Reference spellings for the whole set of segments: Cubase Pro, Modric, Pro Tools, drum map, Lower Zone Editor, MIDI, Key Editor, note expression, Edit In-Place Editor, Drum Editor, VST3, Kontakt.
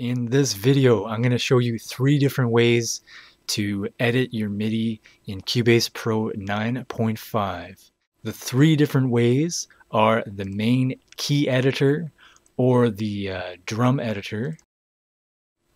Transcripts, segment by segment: In this video, I'm going to show you three different ways to edit your MIDI in Cubase Pro 9.5. The three different ways are the main Key Editor or the Drum Editor.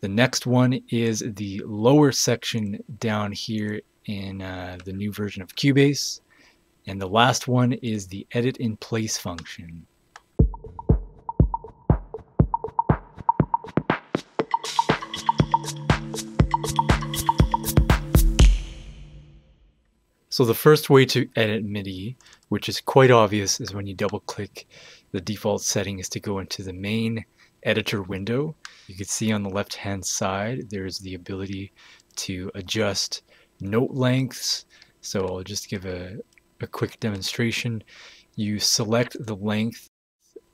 The next one is the lower section down here in the new version of Cubase. And the last one is the Edit In-Place function. So the first way to edit MIDI, which is quite obvious, is when you double click. The default setting is to go into the main editor window. You can see on the left hand side there's the ability to adjust note lengths. So I'll just give a quick demonstration. You select the length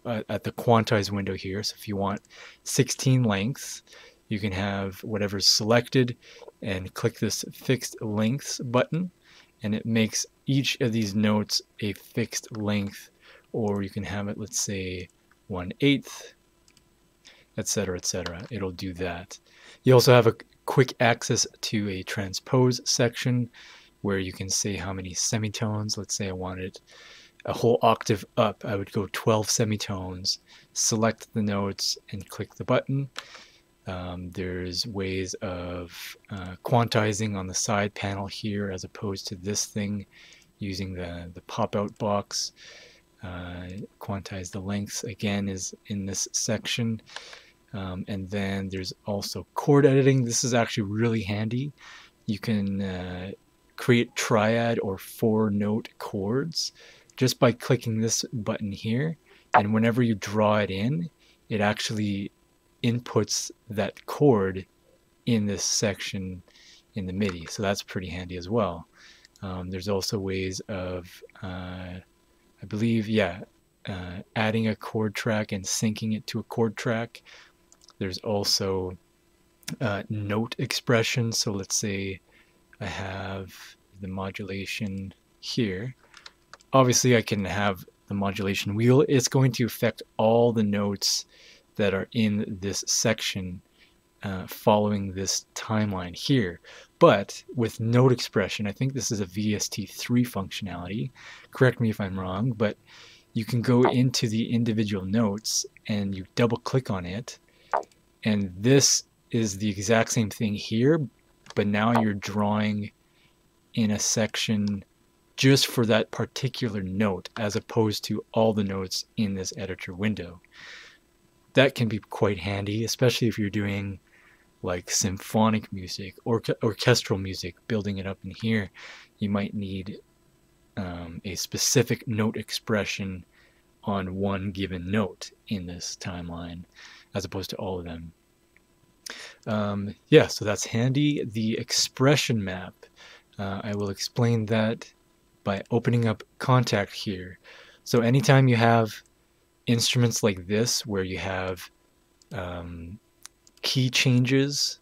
at the quantize window here. So if you want 16 lengths, you can have whatever's selected and click this fixed lengths button, and it makes each of these notes a fixed length, or you can have it, let's say, 1/8, etc., etc. It'll do that. You also have a quick access to a transpose section where you can say how many semitones. Let's say I wanted a whole octave up. I would go 12 semitones, select the notes, and click the button. There's ways of quantizing on the side panel here as opposed to this thing using the pop-out box. Quantize the lengths again is in this section, and then there's also chord editing. This is actually really handy. You can create triad or four note chords just by clicking this button here, and whenever you draw it in, it actually inputs that chord in this section in the MIDI. So that's pretty handy as well. There's also ways of, I believe, adding a chord track and syncing it to a chord track. There's also note expression. So let's say I have the modulation here. Obviously I can have the modulation wheel. It's going to affect all the notes that are in this section following this timeline here. But with note expression, I think this is a VST3 functionality, correct me if I'm wrong, but you can go into the individual notes and you double click on it, and this is the exact same thing here, but now you're drawing in a section just for that particular note as opposed to all the notes in this editor window. That can be quite handy, especially if you're doing like symphonic music or orchestral music, building it up in here. You might need a specific note expression on one given note in this timeline as opposed to all of them. Yeah, so that's handy. The expression map, I will explain that by opening up Kontakt here. So anytime you have instruments like this where you have key changes,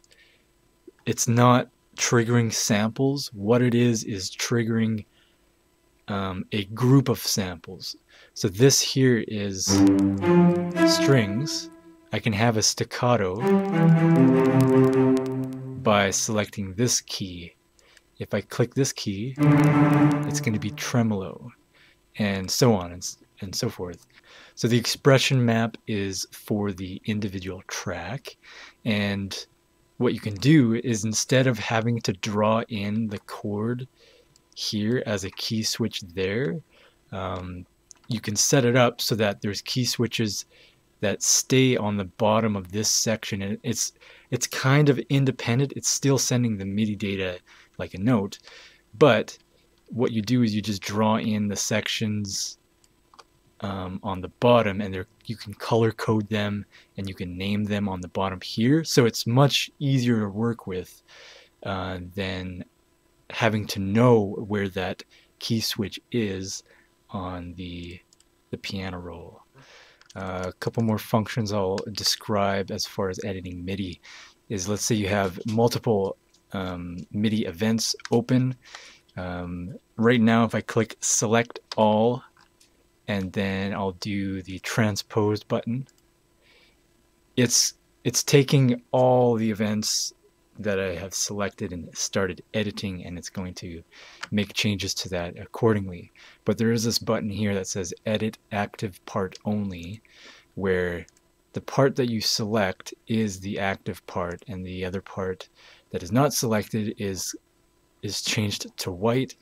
it's not triggering samples. What it is triggering a group of samples. So this here is strings. I can have a staccato by selecting this key. If I click this key, it's going to be tremolo, and so on and so forth. So the expression map is for the individual track, and what you can do is, instead of having to draw in the chord here as a key switch there, you can set it up so that there's key switches that stay on the bottom of this section, and it's kind of independent. It's still sending the MIDI data like a note, but what you do is you just draw in the sections on the bottom, and you can color code them and you can name them on the bottom here. So it's much easier to work with than having to know where that key switch is on the piano roll. A couple more functions I'll describe as far as editing MIDI is, let's say you have multiple MIDI events open. Right now, if I click select all, and then I'll do the transpose button, it's it's taking all the events that I have selected and started editing, and it's going to make changes to that accordingly. But there is this button here that says Edit Active Part Only, where the part that you select is the active part, and the other part that is not selected is changed to white,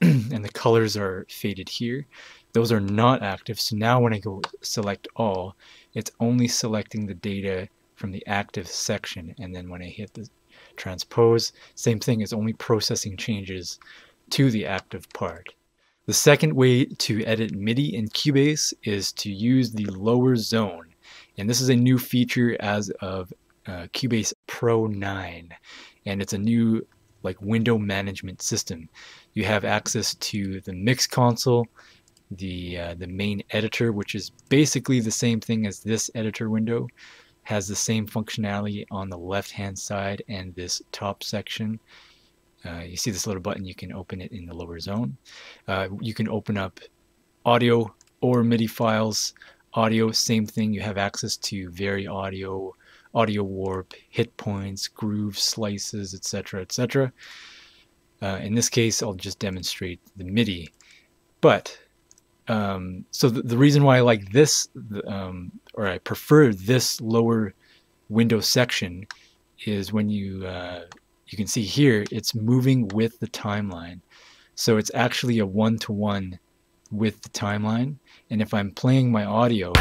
and the colors are faded here. Those are not active, so now when I go select all, it's only selecting the data from the active section, and then when I hit the transpose, same thing, is only processing changes to the active part. The second way to edit MIDI in Cubase is to use the lower zone, and this is a new feature as of Cubase Pro 9, and it's a new like window management system. You have access to the mix console, the main editor, which is basically the same thing as this editor window, has the same functionality on the left-hand side and this top section. You see this little button, you can open it in the lower zone. You can open up audio or MIDI files. Audio, same thing, you have access to vary audio, audio warp, hit points, groove slices, etc., etc. In this case, I'll just demonstrate the MIDI. But so the reason why I like this, or I prefer this lower window section, is when you can see here it's moving with the timeline, so it's actually a one-to-one with the timeline. And if I'm playing my audio, I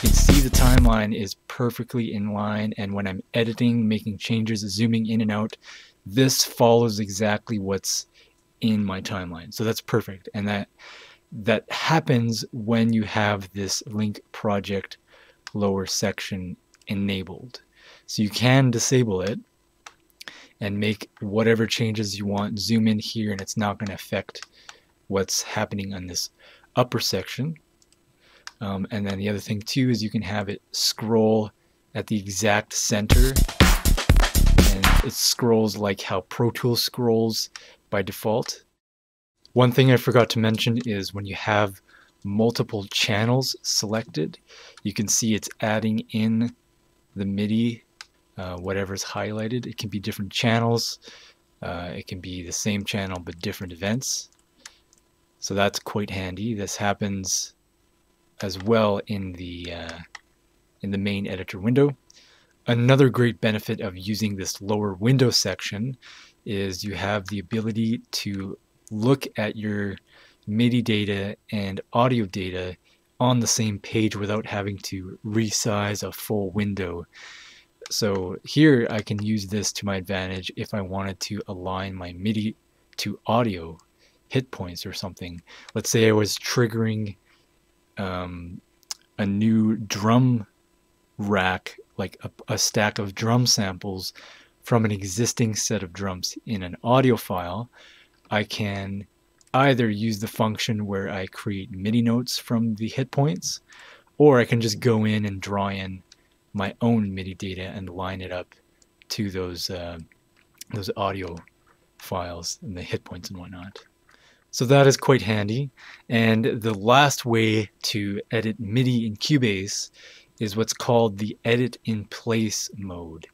can see the timeline is perfectly in line, and when I'm editing, making changes, zooming in and out, this follows exactly what's in my timeline. So that's perfect, and that happens when you have this link project lower section enabled. So you can disable it and make whatever changes you want, zoom in here, and it's not going to affect what's happening on this upper section. And then the other thing too is you can have it scroll at the exact center, and it scrolls like how Pro Tools scrolls by default. One thing I forgot to mention is when you have multiple channels selected, you can see it's adding in the MIDI, whatever's highlighted. It can be different channels, it can be the same channel but different events. So that's quite handy. This happens as well in the main editor window. Another great benefit of using this lower window section is you have the ability to look at your MIDI data and audio data on the same page without having to resize a full window. So here I can use this to my advantage if I wanted to align my MIDI to audio hit points or something. Let's say I was triggering a new drum rack, like a stack of drum samples from an existing set of drums in an audio file. I can either use the function where I create MIDI notes from the hit points, or I can just go in and draw in my own MIDI data and line it up to those audio files and the hit points and whatnot. So that is quite handy. And the last way to edit MIDI in Cubase is what's called the Edit In-Place mode.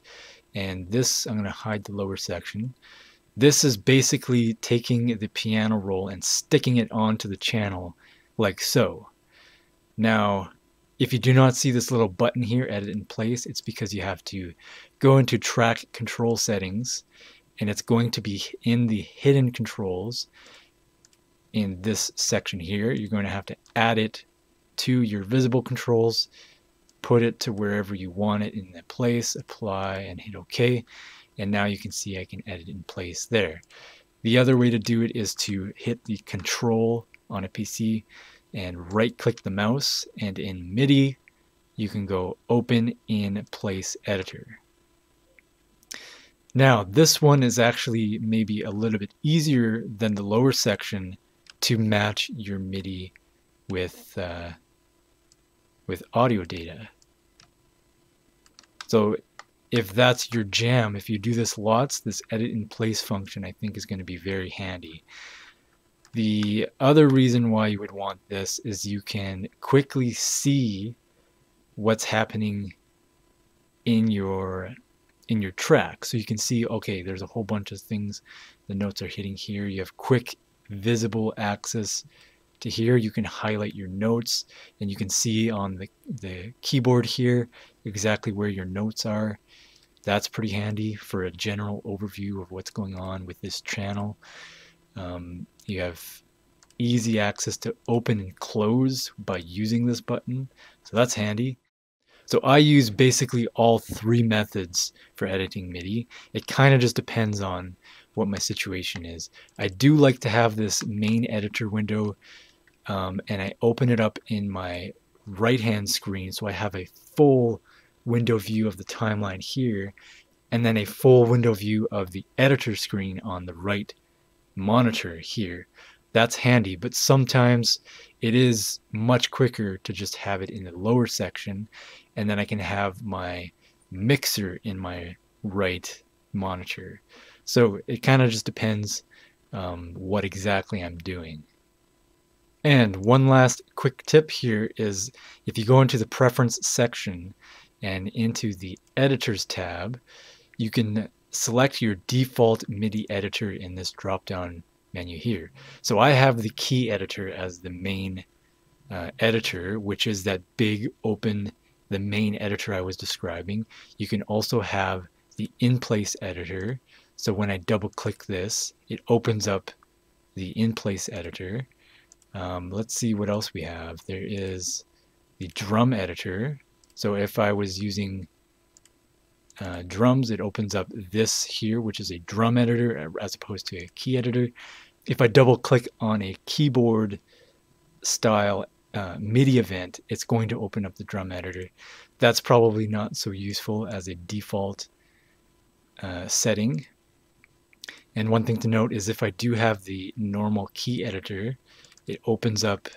And this, I'm going to hide the lower section. This is basically taking the piano roll and sticking it onto the channel like so. Now, if you do not see this little button here, Edit in Place, it's because you have to go into track control settings, and it's going to be in the hidden controls in this section here. You're going to have to add it to your visible controls, put it to wherever you want it in the place, apply, and hit OK. And now you can see I can edit in place there. The other way to do it is to hit the control on a PC and right click the mouse, and in MIDI you can go Open In Place Editor. Now this one is actually maybe a little bit easier than the lower section to match your MIDI with audio data. So if that's your jam, if you do this lots, this edit in place function I think is going to be very handy. The other reason why you would want this is you can quickly see what's happening in your track. So you can see, okay, there's a whole bunch of things. The notes are hitting here. You have quick visible access to here. You can highlight your notes, and you can see on the keyboard here exactly where your notes are. That's pretty handy for a general overview of what's going on with this channel. You have easy access to open and close by using this button, so that's handy. So I use basically all three methods for editing MIDI. It kind of just depends on what my situation is. I do like to have this main editor window, and I open it up in my right-hand screen, so I have a full window view of the timeline here, and then a full window view of the editor screen on the right monitor here. That's handy, but sometimes it is much quicker to just have it in the lower section, and then I can have my mixer in my right monitor. So it kind of just depends what exactly I'm doing. And one last quick tip here is, if you go into the preference section and into the editors tab, you can select your default MIDI editor in this drop-down menu here. So I have the Key Editor as the main editor, which is that big open, the main editor I was describing. You can also have the In-Place Editor. So when I double-click this, it opens up the In-Place Editor. Let's see what else we have. There is the Drum Editor. So if I was using drums, it opens up this here, which is a drum editor as opposed to a key editor. If I double click on a keyboard style MIDI event, it's going to open up the drum editor. That's probably not so useful as a default setting. And one thing to note is, if I do have the normal key editor, it opens up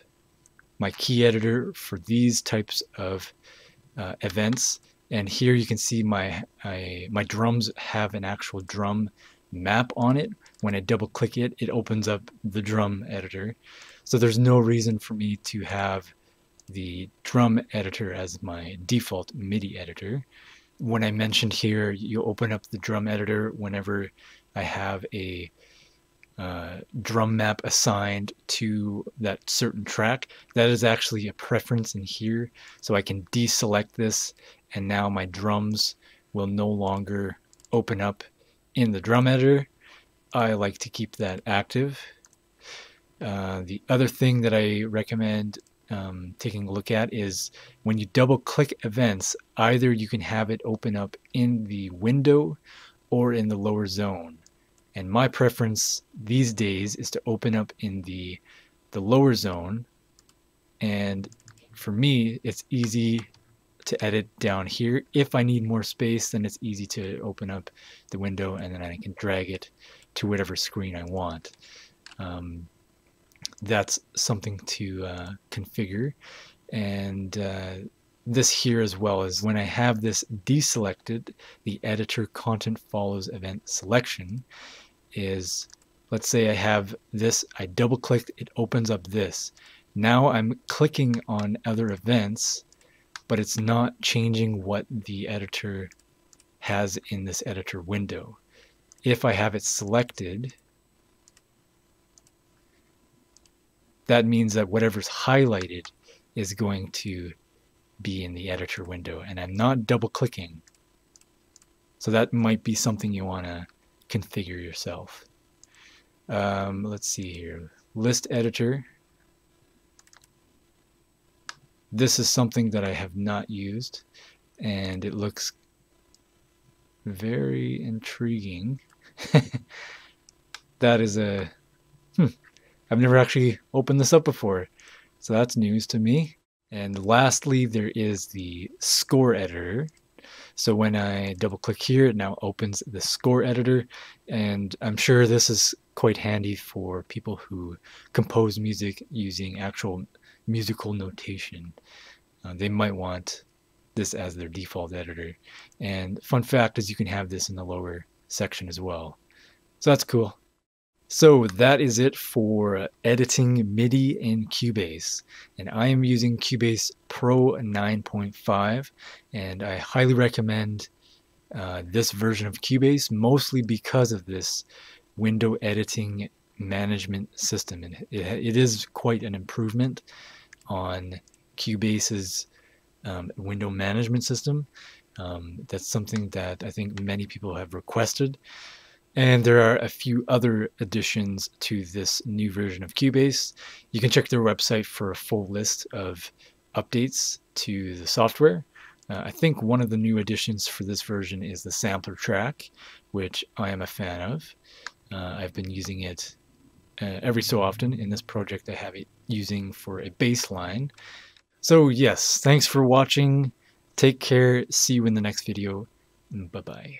my key editor for these types of events. And here you can see my drums have an actual drum map on it. When I double click it, it opens up the drum editor. So there's no reason for me to have the drum editor as my default MIDI editor. When I mentioned here, you open up the drum editor whenever I have a drum map assigned to that certain track. That is actually a preference in here, so I can deselect this, and now my drums will no longer open up in the drum editor. I like to keep that active. The other thing that I recommend taking a look at is, when you double click events, either you can have it open up in the window or in the lower zone. And my preference these days is to open up in the lower zone. And for me, it's easy to edit down here. If I need more space, then it's easy to open up the window, and then I can drag it to whatever screen I want. That's something to configure. And this here as well is, when I have this deselected, the editor content follows event selection is, let's say I have this, I double clicked, it opens up this. Now I'm clicking on other events, but it's not changing what the editor has in this editor window. If I have it selected, that means that whatever's highlighted is going to be in the editor window, and I'm not double clicking. So that might be something you want to configure yourself. Let's see here, list editor. This is something that I have not used, and it looks very intriguing. That is a I've never actually opened this up before, so that's news to me. And lastly, there is the score editor. So when I double click here, it now opens the score editor. And I'm sure this is quite handy for people who compose music using actual musical notation. They might want this as their default editor. And fun fact is, you can have this in the lower section as well. So that's cool. So that is it for editing MIDI in Cubase, and I am using Cubase Pro 9.5, and I highly recommend this version of Cubase, mostly because of this window editing management system, and it is quite an improvement on Cubase's window management system. That's something that I think many people have requested. And there are a few other additions to this new version of Cubase. You can check their website for a full list of updates to the software. I think one of the new additions for this version is the sampler track, which I am a fan of. I've been using it every so often. In this project, I have it using for a bass line. So yes, thanks for watching. Take care. See you in the next video. Bye-bye.